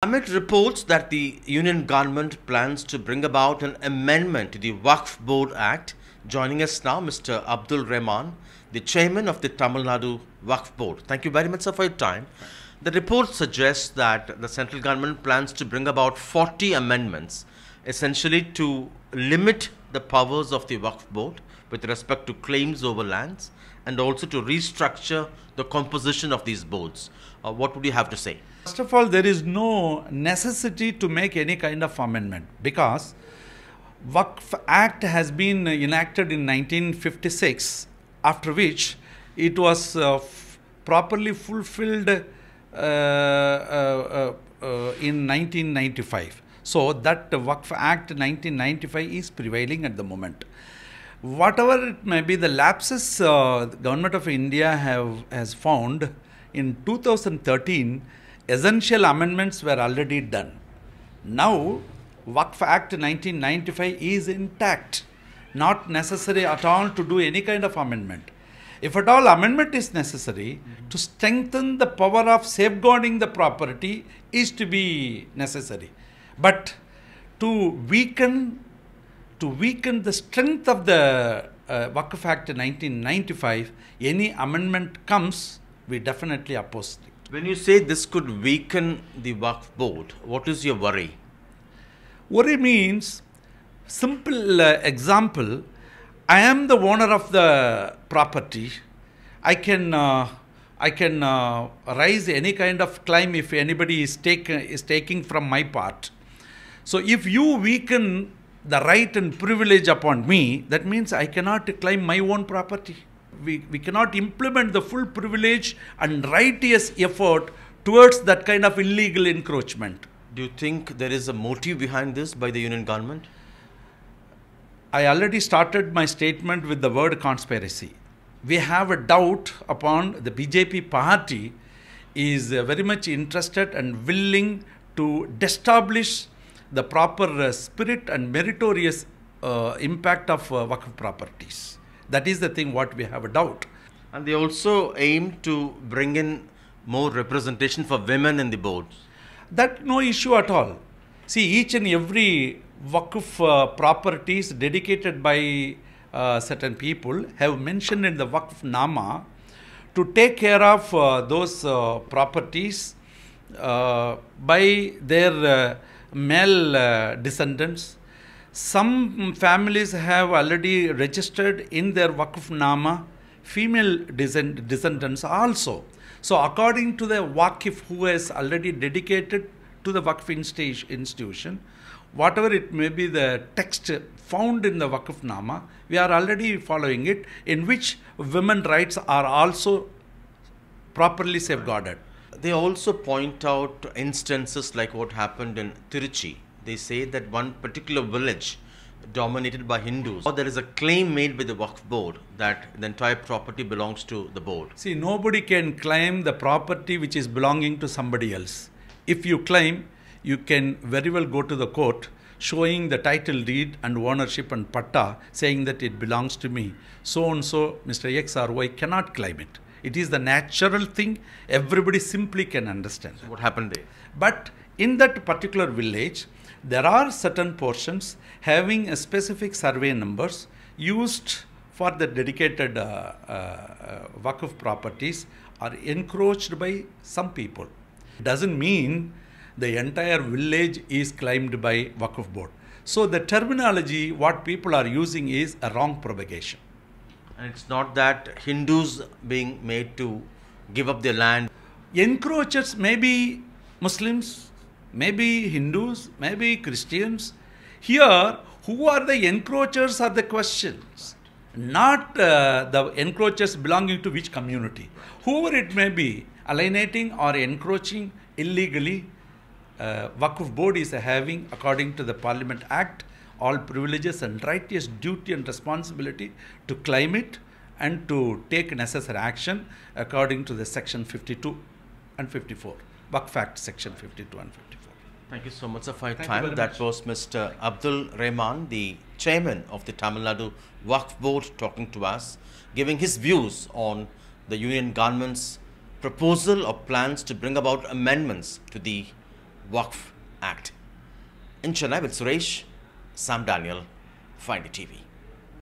Amid reports that the Union government plans to bring about an amendment to the Waqf Board Act, joining us now Mr. Abdul Rahman, the chairman of the Tamil Nadu Waqf Board. Thank you very much, sir, for your time. The report suggests that the central government plans to bring about 40 amendments, essentially to limit the powers of the Waqf Board with respect to claims over lands and also to restructure the composition of these boards. What would you have to say? First of all, there is no necessity to make any kind of amendment because Waqf Act has been enacted in 1956, after which it was properly fulfilled in 1995. So that Waqf Act 1995 is prevailing at the moment. Whatever it may be, the lapses the Government of India has found in 2013, essential amendments were already done. Now, Waqf Act 1995 is intact, not necessary at all to do any kind of amendment. If at all amendment is necessary, to strengthen the power of safeguarding the property is to be necessary. But to weaken the strength of the Waqf Act 1995, any amendment comes, we definitely oppose it. When you say this could weaken the Waqf Board, what is your worry? Worry means, simple example, I am the owner of the property. I can raise any kind of claim if anybody is taking from my part. So if you weaken the right and privilege upon me, that means I cannot claim my own property. We cannot implement the full privilege and righteous effort towards that kind of illegal encroachment. Do you think there is a motive behind this by the Union government? I already started my statement with the word conspiracy. We have a doubt upon the BJP party is very much interested and willing to destablish the proper spirit and meritorious impact of Waqf properties. That is the thing what we have a doubt. And they also aim to bring in more representation for women in the boards. That no issue at all. See, each and every Waqf properties dedicated by certain people have mentioned in the Waqf Nama to take care of those properties by their male descendants. Some families have already registered in their Waqf Nama female descendants also. So according to the Waqif who is already dedicated to the Waqf institution, whatever it may be the text found in the Waqf Nama, we are already following it, in which women's rights are also properly safeguarded. They also point out instances like what happened in Tiruchi. They say that one particular village dominated by Hindus, or there is a claim made by the Waqf Board that the entire property belongs to the board. See, nobody can claim the property which is belonging to somebody else. If you claim, you can very well go to the court showing the title deed and ownership and patta, saying that it belongs to me. So and so, Mr. X or Y cannot claim it. It is the natural thing. Everybody simply can understand. So what happened there? But in that particular village, there are certain portions having a specific survey numbers used for the dedicated Waqf properties are encroached by some people. It doesn't mean the entire village is claimed by Waqf Board. So the terminology what people are using is a wrong propagation. And it's not that Hindus being made to give up their land. Encroachers may be Muslims, maybe Hindus, maybe Christians. Here, who are the encroachers are the questions. Not the encroachers belonging to which community. Whoever it may be, alienating or encroaching illegally, Waqf Board is having, according to the Parliament Act, all privileges and righteous duty and responsibility to claim it and to take necessary action according to the section 52 and 54, Waqf Act section 52 and 54. Thank you so much for your time. That was Mr. Abdul Rahman, the chairman of the Tamil Nadu Waqf Board, talking to us, giving his views on the Union government's proposal or plans to bring about amendments to the Waqf Act. In Chennai with Suresh, Sam Daniel, NDTV.